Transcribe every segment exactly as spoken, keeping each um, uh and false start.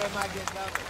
let him not get nothing.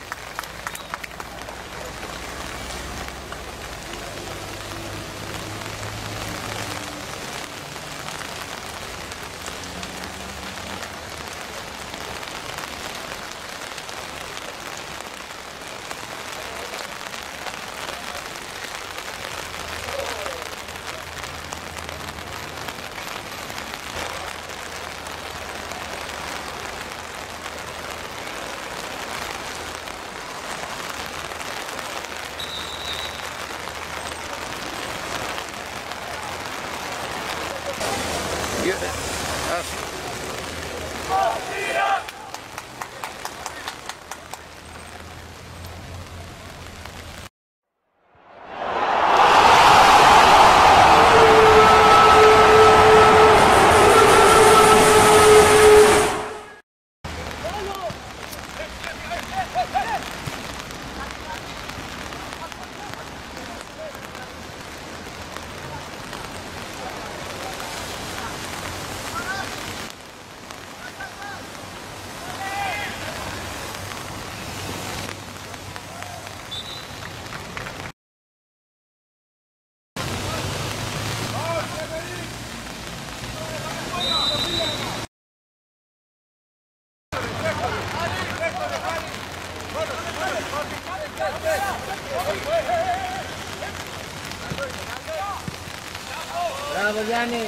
Bravo Gianni!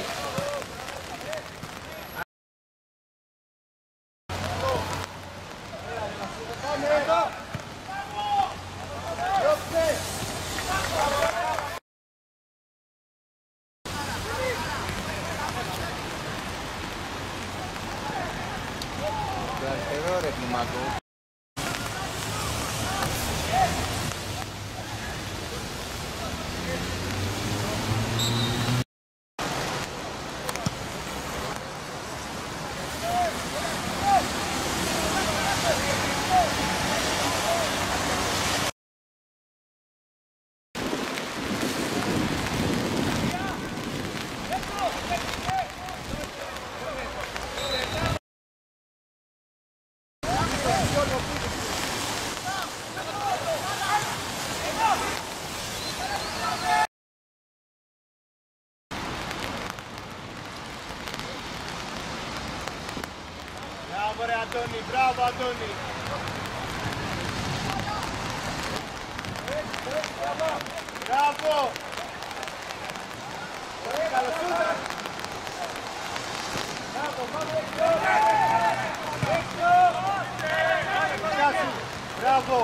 Αντώνη, μπράβο Αντώνη! Μπράβο! Καλωσούτα! Μπράβο, πάμε έξω! Έξω! Μπράβο!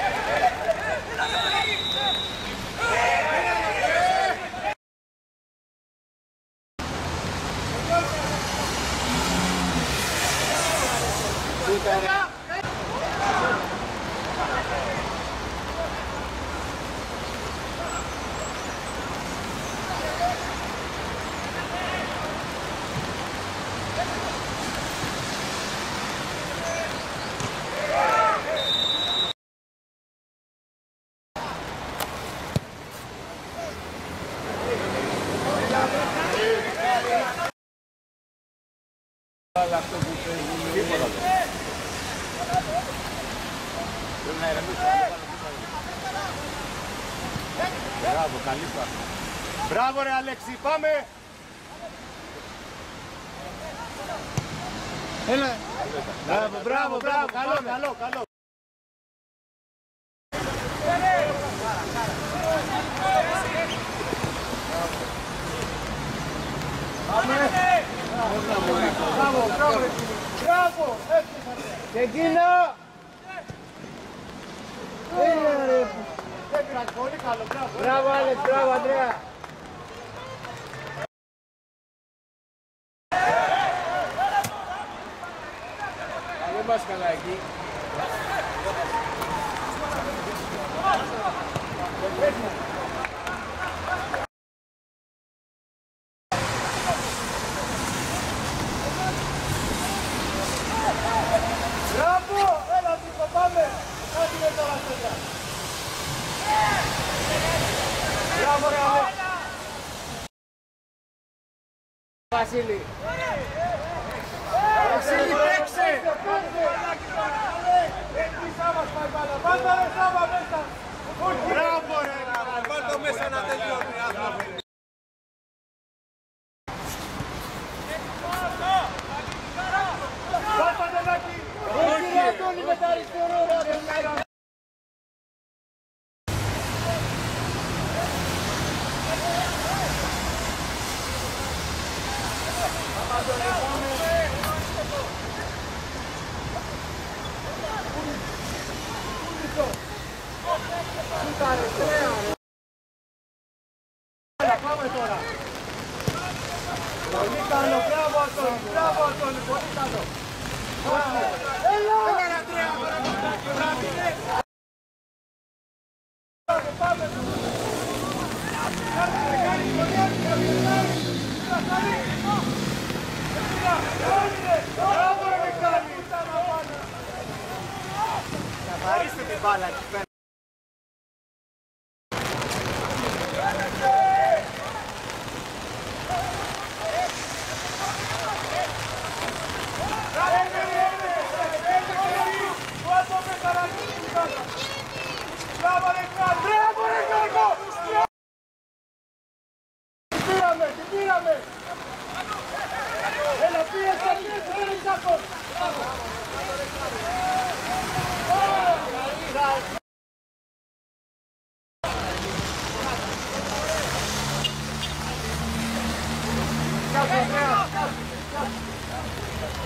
Μπράβο, καλή πάση. Μπράβο ρε Αλέξη, πάμε! Έλα! Μπράβο, μπράβο, μπράβο, καλό, καλό, καλό! Πάμε! Μπράβο, μπράβο, μπράβο! Ξεκίνα! Πολύ καλό, μπράβο. Μπράβο, Άλεξ, μπράβο, Αντρέα. Καλή πας καλά εκεί. Βασίλη, Βασίλη, παίξε! Μπράβο ρε, πάρ' το μέσα να τελειώνει, άνθρωποι! Πάρ' Παντελάκη! Όχι ρε Αντώνη με τα αριστερό! Πάμε τώρα. Πολύ καλό, μπράβο Αντώνη, μπράβο Αντώνη, πολύ καλό. Έλα! Έλα τρία, πάμε. Καθαρίστε την μπάλα εκεί πέρα.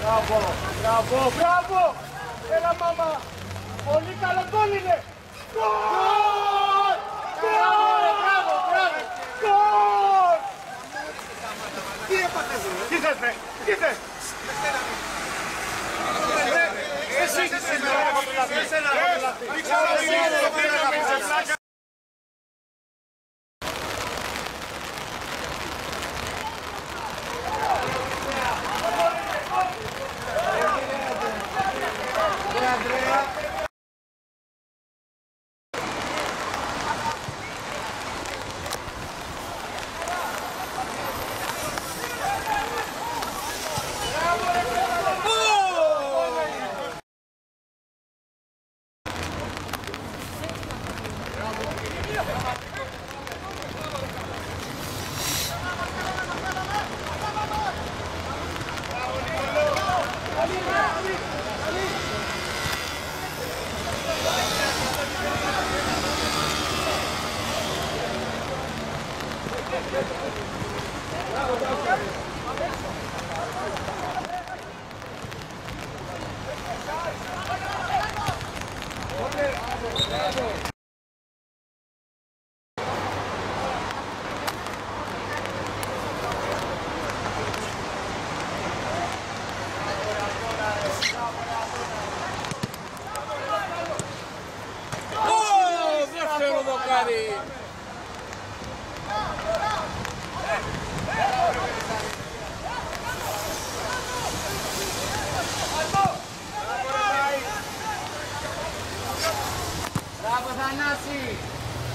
Μπράβο, μπράβο, μπράβο! Έλα μάμα! Πολύ καλό γκολ είναι! Γκολ! Γκολ! Μπράβο, μπράβο! Γκολ! Τι έπαθες, τι θες, ρε, τι θες! Εσύ είσαι ένα γκολ, είσαι ένα γκολ! Μπράβο Θανάση!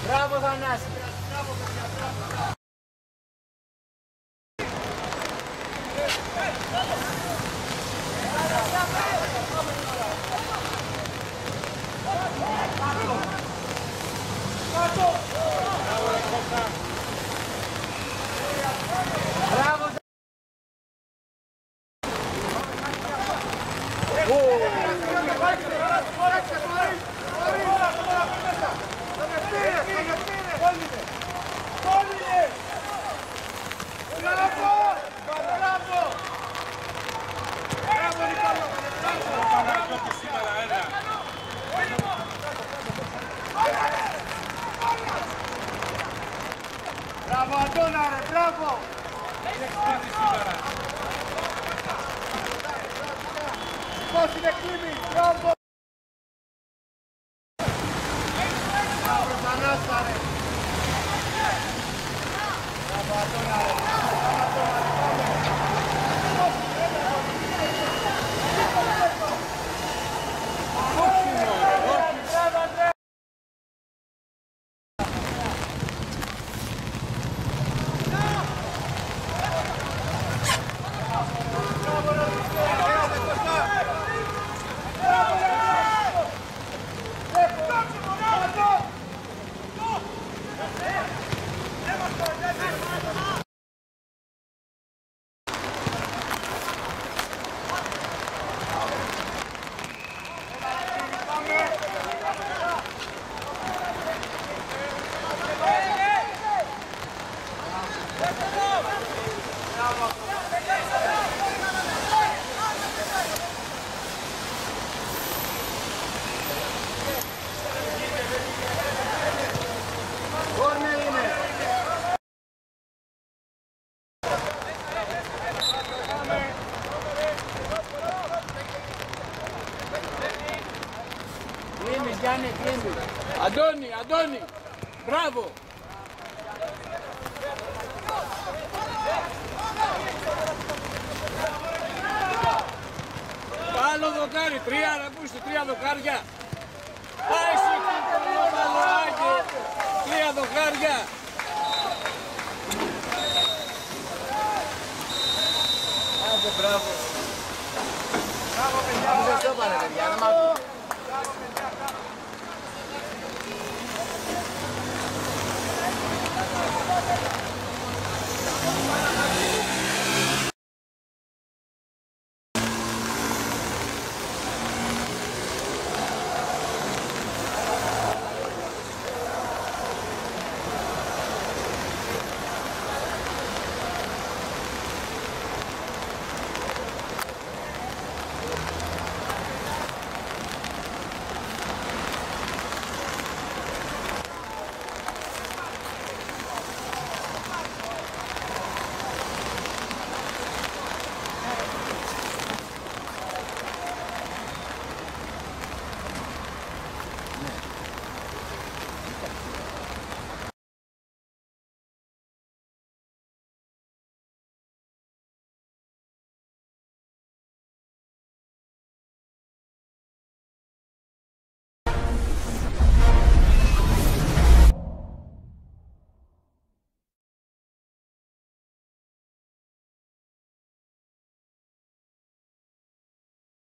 Μπράβο Θανάση! Μπράβο παιδιά, μπράβο! Μπράβο Αντώνα ρε, μπράβο! Έχεις πάθει σήμερα! Όμως είναι κλίμη. Μπράβο. Αντώνη, Αντώνη, μπράβο! Άλλο δοκάρι, τρία να ακούστε, τρία δοκάρια! Πάει σε κύριο μαλάκι, τρία δοκάρια! Άντε, μπράβο! Μπράβο, παιδιά! Δεν το πάνε, παιδιά, να μάθουν! Let's go.